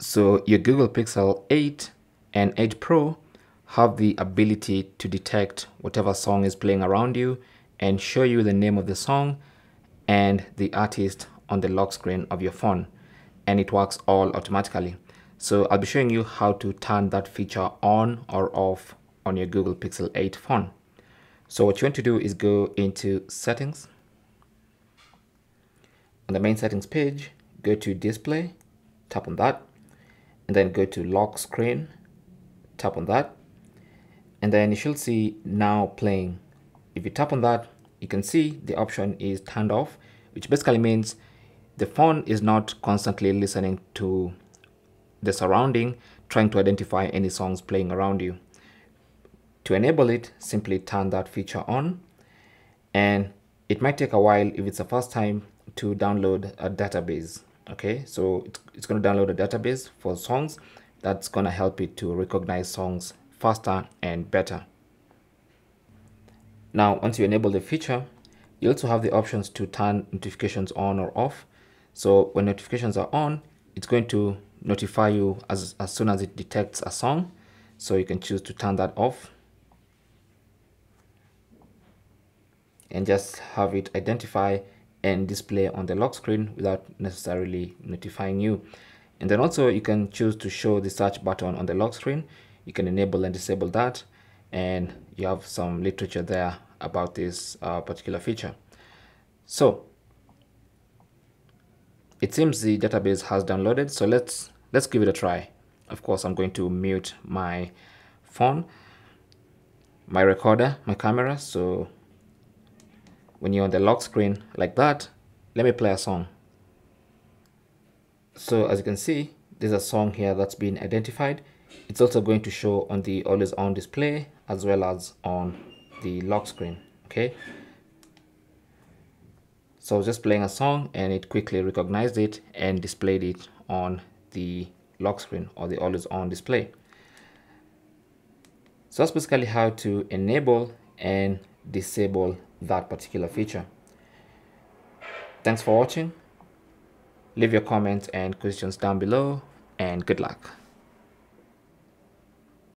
So your Google Pixel 8 and 8 Pro have the ability to detect whatever song is playing around you and show you the name of the song and the artist on the lock screen of your phone, and it works all automatically. So I'll be showing you how to turn that feature on or off on your Google Pixel 8 phone. So what you want to do is go into Settings. On the main settings page, go to Display, tap on that, and then go to Lock Screen, tap on that, and then you should see Now Playing. If you tap on that, you can see the option is turned off, which basically means the phone is not constantly listening to the surrounding, trying to identify any songs playing around you. To enable it, simply turn that feature on, and it might take a while if it's the first time to download a database. Okay, so it's going to download a database for songs. That's going to help it to recognize songs faster and better. Now, once you enable the feature, you also have the options to turn notifications on or off. So when notifications are on, it's going to notify you as soon as it detects a song. So you can choose to turn that off and just have it identify and display on the lock screen without necessarily notifying you. And then also you can choose to show the search button on the lock screen. You can enable and disable that, and you have some literature there about this particular feature. So it seems the database has downloaded, so let's give it a try. Of course, I'm going to mute my phone, my recorder, my camera. So when you're on the lock screen like that, let me play a song. So as you can see, there's a song here that's been identified. It's also going to show on the always on display as well as on the lock screen. Okay, so I was just playing a song and it quickly recognized it and displayed it on the lock screen or the always on display. So that's basically how to enable and disable that particular feature. Thanks for watching. Leave your comments and questions down below, and good luck.